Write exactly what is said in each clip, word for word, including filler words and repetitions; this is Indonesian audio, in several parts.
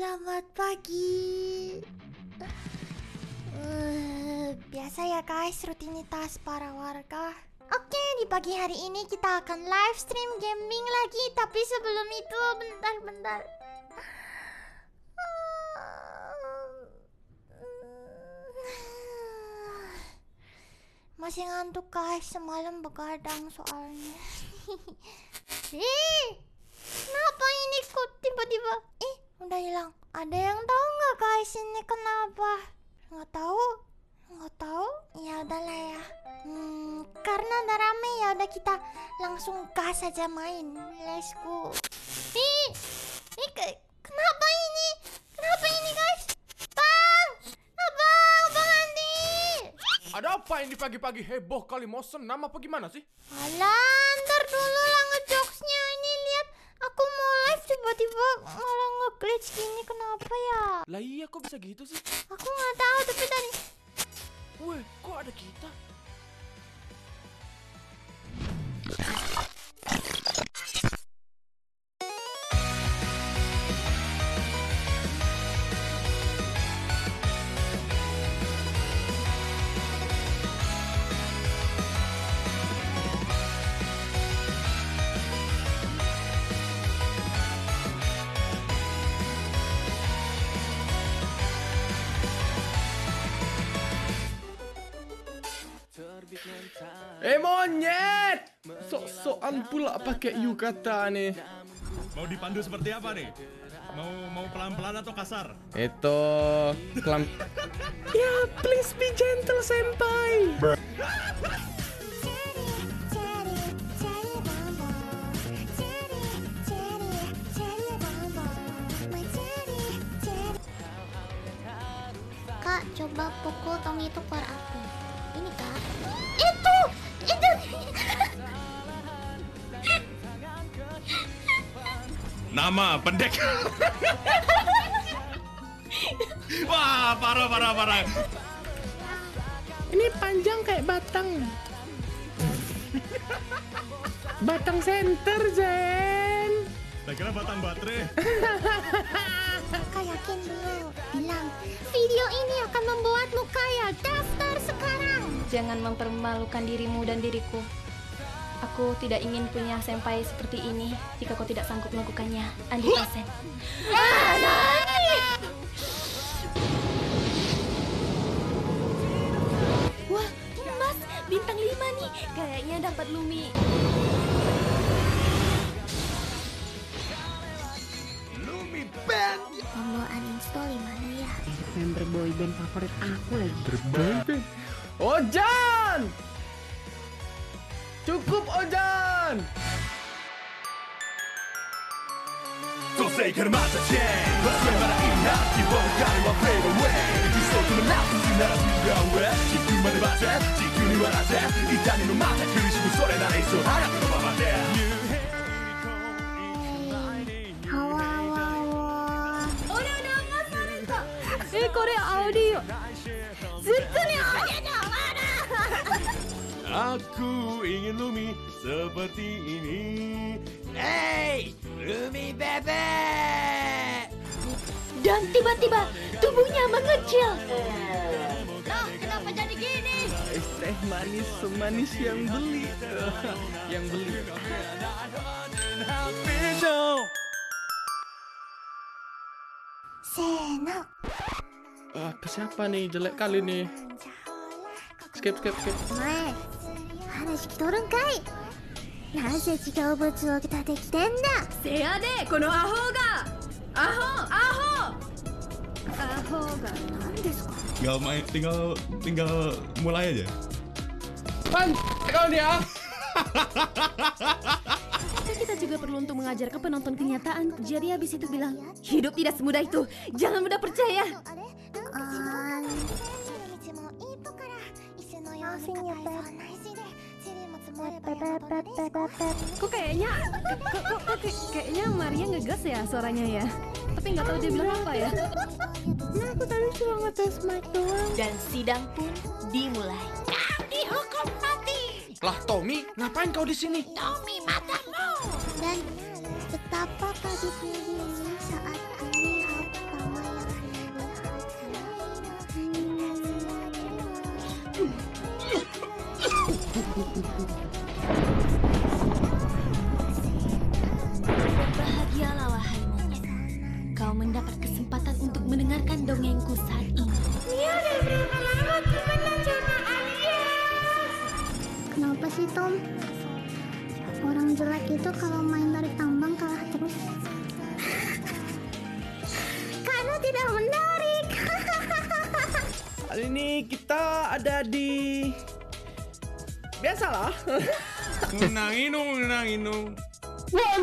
Selamat pagi. Uh, biasa ya guys, rutinitas para warga. Oke, di pagi hari ini kita akan live stream gaming lagi. Tapi sebelum itu, bentar-bentar. Masih ngantuk guys, semalam begadang soalnya. Hei, kenapa ini kok tiba-tiba? Eh, udah hilang. Ada yang tahu nggak guys ini kenapa? Nggak tahu, nggak tahu. Ya udahlah ya. Hmm, karena udah rame ya udah kita langsung gas aja main. Let's go. Nih, nih ke kenapa ini? Kenapa ini guys? Bang, abang, bang Andi. Ada apa ini pagi-pagi heboh kali, mau senam apa gimana sih? Alah, ntar dulu lah ngejokesnya ini, lihat aku mau live tiba-tiba malah ngeglitch gini, kenapa ya? Lah iya kok bisa gitu sih? Aku nggak tahu tapi tadi. Weh, kok ada kita? Eh monyet, sok-sokan pula pakai yukata nih. Mau dipandu seperti apa nih? Mau mau pelan-pelan atau kasar? Itu pelan. Ya please be gentle senpai. Kak, coba pukul tong itu keluar api. Ini kak. Itu. Nama pendek. Wah, parah parah parah. Ini panjang kayak batang. Batang senter, Zen. Saya kira batang baterai. Kakak yakin beliau bilang video ini akan membuatmu kaya. Daftar sekarang. Jangan mempermalukan dirimu dan diriku. Aku tidak ingin punya senpai seperti ini jika kau tidak sanggup melakukannya. Andi Pasen. Wah, emas bintang lima nih. Kayaknya dapat Lumi. Lumi Band. Tombol uninstall di mana ya? Member boyband favorit aku lagi. Boyband. Ojan. Cukup Ojan. Aku ingin Lumi seperti ini. Hey, Lumi bebek. Dan tiba-tiba tubuhnya mengecil. Nah, kenapa jadi gini? Es teh manis semanis yang beli, yang beli. Senok. Ah, siapa nih jelek kali nih? Skip, skip, skip. Tinggal main, tinggal, tinggal mulai aja. Pan, kau dia. Kita juga perlu untuk mengajarkan penonton kenyataan. Jadi habis itu bilang, hidup tidak semudah itu. Jangan mudah percaya. Kok kayaknya, kok kayaknya Maria ngegas ya suaranya ya. Tapi nggak tahu dia bilang apa ya. Nah, aku tadi cuma ngetes mic doang. Dan sidang pun dimulai. Kau dihukum mati. Lah Tommy, ngapain kau di sini? Tommy matamu. Dan betapa kagetnya dia saat ini apa? Berbahagialah wahai monyet. Kau mendapat kesempatan untuk mendengarkan dongengku saat ini. Dia udah berapa lama temenan sama Alia? Kenapa sih, Tom? Orang jelek itu kalau main tarik tambang kalah terus. Karena tidak menarik. Kali ini kita ada di... Biasalah. Unang inung, unang inung. Oi,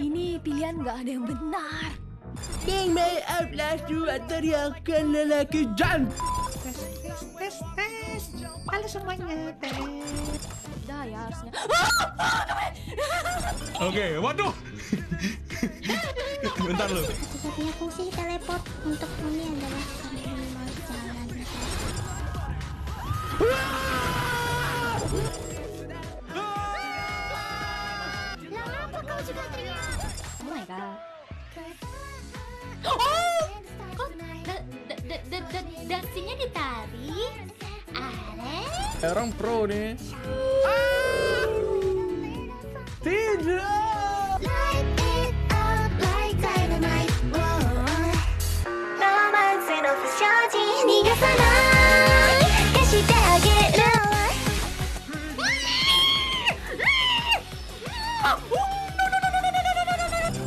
ini pilihan nggak ada yang benar. Bing Bang Ablas dua teriakan lelaki jantan. Tes, tes, tes, tes. Halo semuanya, tes. Dah ya harusnya. Oke, waduh. Bentar lu. Satu-satunya fungsi teleport untuk kami adalah kami mau jalan. Lala, apa kau juga teriak? Oh my god. Oh, kok dansinya ditarik? Are? Orang pro nih. Tidak. Light it up like dynamite.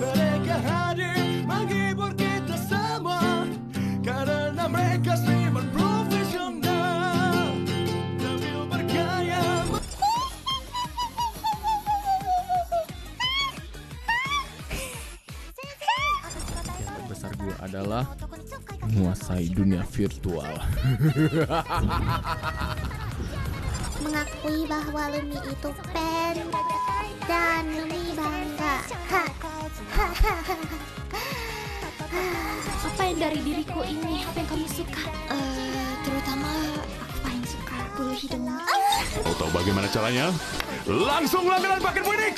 Mereka hadir menghibur kita semua karena mereka streamer profesional. Demi bergaya. Besar gue adalah menguasai dunia virtual. Mengakui bahwa Lumi itu pen dan Lumi bangga. Ha. Apa yang dari diriku ini? Apa yang kamu suka? Uh, terutama aku paling suka bulu hidung. Mau tahu bagaimana caranya? Langsung langganan paket Phoenix.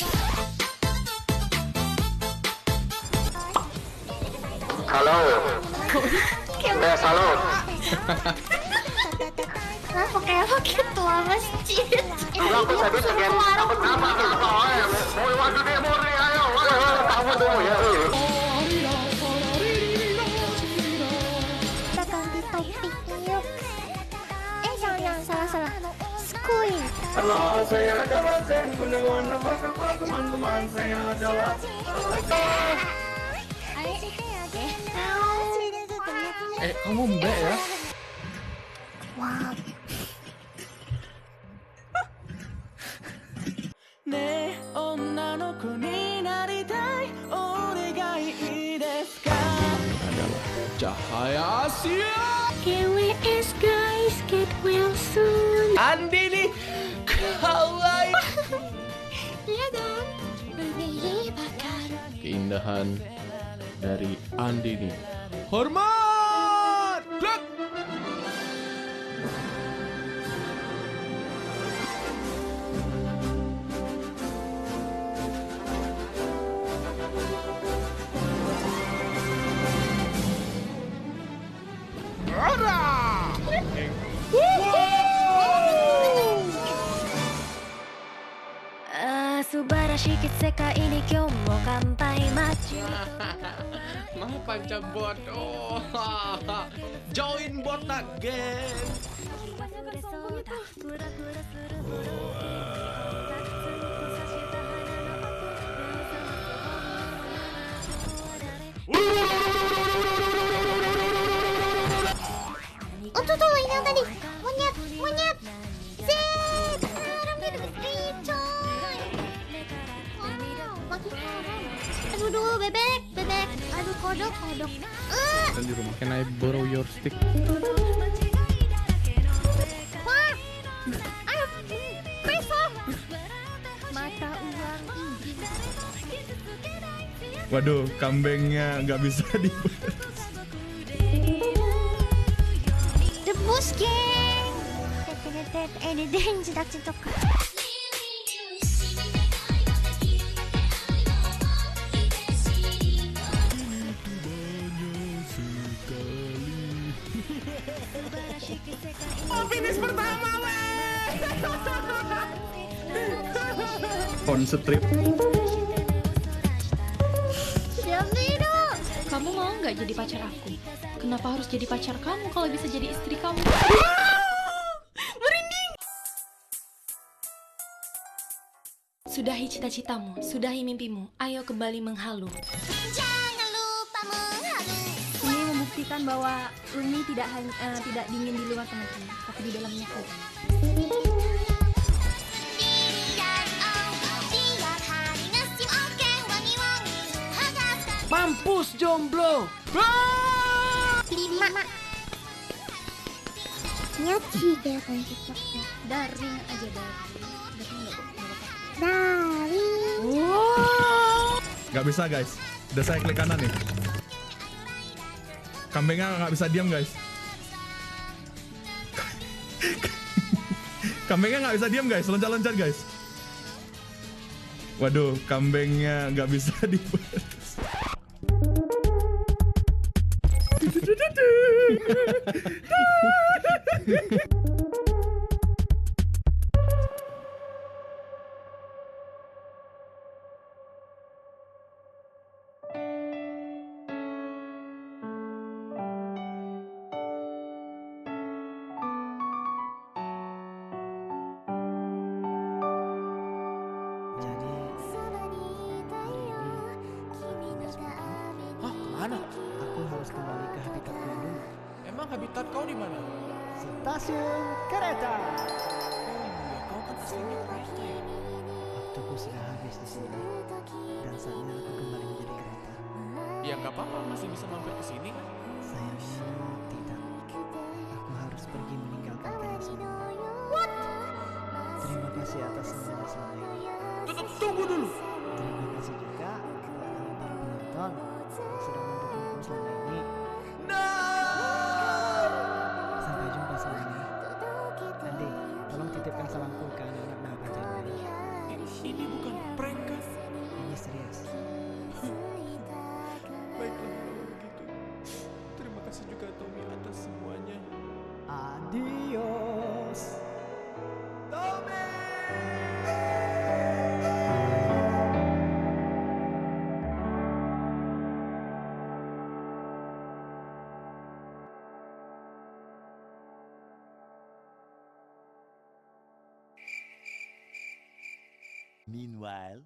Halo. Udah salut. Kenapa kayak lo gitu lah, Mas Cid? Enggak, bisa bisa kan? Apa kenapa? Kenapa? Mau waktu demo nih, ayo. Tahu dulu ya. Kita ganti topik yuk. Eh, jangan, jangan. Salah, salah. Skuy. Halo, saya adalah Zen. Pendengar nama kapal teman-teman. Saya adalah... Eh, kamu mbak ya? Wow. Cahaya Asia. K W S guys, get well soon. Andini, kawaii. Iya dong. Ini bakar. Keindahan dari Andini. Hormat. Dek. Panca bot, oh, join bot again. Untuk tuh ini yang tadi, monyet, monyet, set, rambutnya udah dicoy. Wow, makin harum. Aduh, dulu bebek, bebek. Aduh, kodok, kodok. Uh. Dan di rumah, can I borrow your stick? Wah, ayo, peso. Mata uang ini. Waduh, kambingnya nggak bisa dibuat. Debus, geng. Tetetetet, ededen, cedak-cetok. Oh, finish pertama, weh. Konstrip. Kamu mau nggak jadi pacar aku? Kenapa harus jadi pacar kamu kalau bisa jadi istri kamu? Sudahi cita-citamu, sudahi mimpimu, ayo kembali menghalu. Jangan lupa menghalu. Ini membuktikan bahwa Uni tidak hanya uh, tidak dingin di luar teman-teman, tapi di dalamnya kok. Mampus jomblo. Lima. Nyaci dia kan cocoknya. Daring aja daring. Dari. Wow. Gak bisa guys, udah saya klik kanan nih. Kambingnya gak bisa diam guys. Kambingnya gak bisa diam guys, loncat-loncat guys. Waduh, kambingnya gak bisa dibuat. Habitat kau di mana? Stasiun kereta. Hmm, kau kan aslinya kereta ya? Waktuku sudah habis di sini dan saatnya aku kembali menjadi kereta. Ya nggak apa-apa, masih bisa mampir ke sini. Sayangnya tidak. Aku harus pergi meninggalkan kalian semua. What? Terima kasih atas semuanya selama ini. Tutup, tunggu dulu. Terima kasih juga buat kalian para penonton yang sudah mendukungku selama ini. Salamku ke anak-anak Nabajan. Ini bukan prank kan? Ini serius. Baiklah kalau begitu. Terima kasih juga Tommy atas semuanya. Adios. Meanwhile,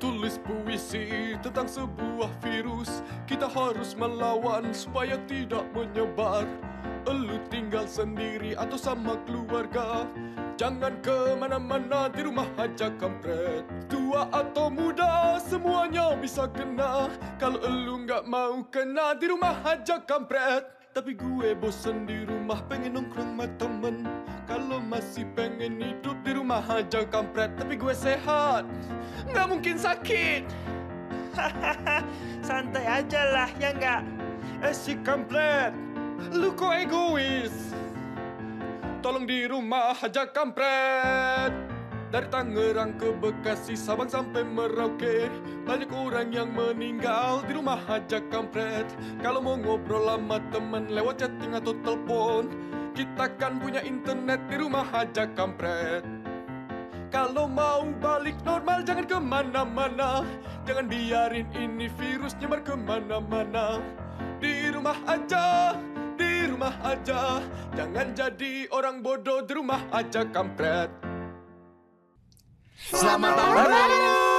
tulis puisi tentang sebuah virus. Kita harus melawan supaya tidak menyebar. Elu tinggal sendiri atau sama keluarga. Jangan kemana-mana, di rumah aja kampret. Tua atau muda, semuanya bisa kena. Kalau elu nggak mau kena, di rumah aja kampret. Tapi gue bosen di rumah, pengen nongkrong sama temen. Kalau masih pengen hidup, di rumah aja kampret. Tapi gue sehat, nggak mungkin sakit. Santai aja lah, ya nggak? Eh si kampret, lu kok egois? Tolong di rumah aja kampret. Dari Tangerang ke Bekasi, Sabang sampai Merauke, banyak orang yang meninggal di rumah aja kampret. Kalau mau ngobrol sama temen lewat chatting atau telepon, kita kan punya internet di rumah aja kampret. Kalau mau balik normal jangan kemana-mana. Jangan biarin ini virus nyebar kemana-mana. Di rumah aja, di rumah aja. Jangan jadi orang bodoh, di rumah aja kampret. Selamat tahun baru.